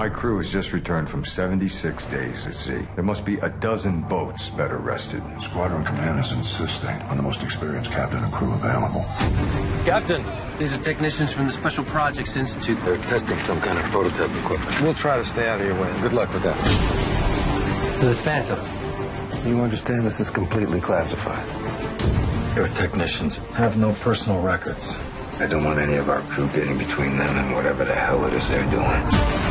My crew has just returned from 76 days at sea. There must be a dozen boats better rested. Squadron command is insisting on the most experienced captain and crew available. Captain, these are technicians from the Special Projects Institute. They're testing some kind of prototype equipment. We'll try to stay out of your way. Good luck with that. To the Phantom. You understand this is completely classified. Your technicians have no personal records. I don't want any of our crew getting between them and whatever the hell it is they're doing.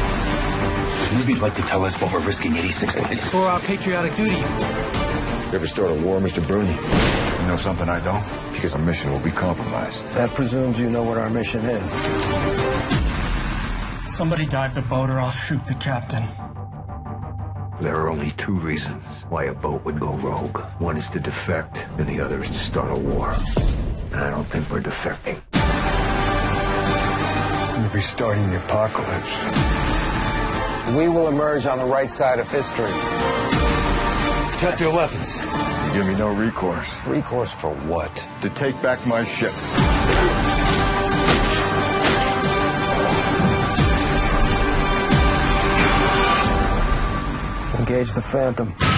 Would you like to tell us what we're risking 86 lives? For our patriotic duty. You ever start a war, Mr. Bruni? You know something I don't? Because our mission will be compromised. That presumes you know what our mission is. Somebody dive the boat or I'll shoot the captain. There are only two reasons why a boat would go rogue. One is to defect, and the other is to start a war. And I don't think we're defecting. We'll be starting the apocalypse. We will emerge on the right side of history. Check your weapons. You give me no recourse. Recourse for what? To take back my ship. Engage the Phantom.